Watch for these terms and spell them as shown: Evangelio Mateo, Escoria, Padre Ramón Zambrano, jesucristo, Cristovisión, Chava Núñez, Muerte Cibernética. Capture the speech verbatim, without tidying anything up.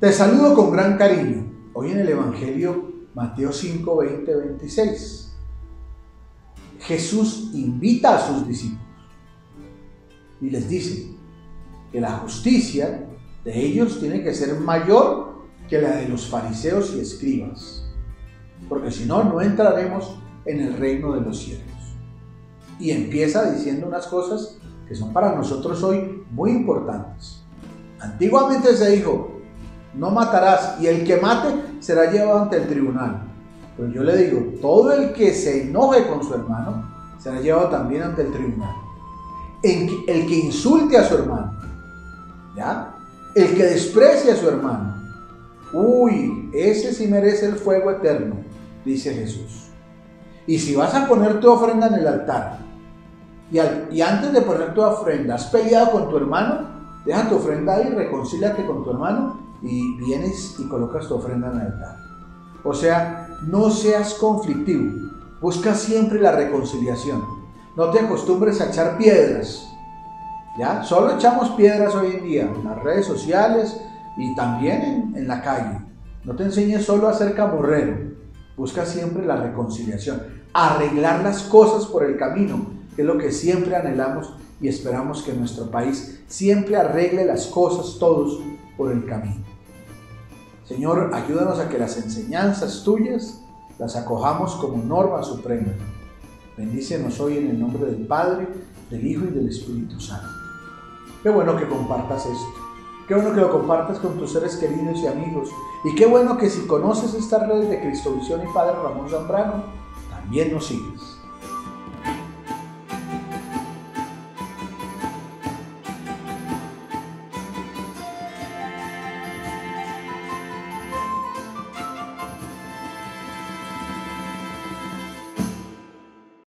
Te saludo con gran cariño. Hoy en el Evangelio Mateo cinco, veinte, veintiséis. Jesús invita a sus discípulos y les dice que la justicia de ellos tiene que ser mayor que la de los fariseos y escribas, porque si no, no entraremos en el reino de los cielos. Y empieza diciendo unas cosas que son para nosotros hoy muy importantes. Antiguamente se dijo: no matarás, y el que mate será llevado ante el tribunal. Pero yo le digo, todo el que se enoje con su hermano será llevado también ante el tribunal. El que insulte a su hermano, ¿ya? El que desprecie a su hermano, uy, ese sí merece el fuego eterno, dice Jesús. Y si vas a poner tu ofrenda en el altar, y, al, y antes de poner tu ofrenda has peleado con tu hermano, deja tu ofrenda ahí, reconcíliate con tu hermano, y vienes y colocas tu ofrenda en el altar. O sea, no seas conflictivo, busca siempre la reconciliación, no te acostumbres a echar piedras, ¿ya? Solo echamos piedras hoy en día en las redes sociales y también en, en la calle. No te enseñes solo a ser camorrero, busca siempre la reconciliación, arreglar las cosas por el camino, que es lo que siempre anhelamos y esperamos que nuestro país siempre arregle las cosas todos por el camino. Señor, ayúdanos a que las enseñanzas tuyas las acojamos como norma suprema. Bendícenos hoy en el nombre del Padre, del Hijo y del Espíritu Santo. Qué bueno que compartas esto. Qué bueno que lo compartas con tus seres queridos y amigos. Y qué bueno que si conoces estas redes de Cristovisión y Padre Ramón Zambrano, también nos sigues.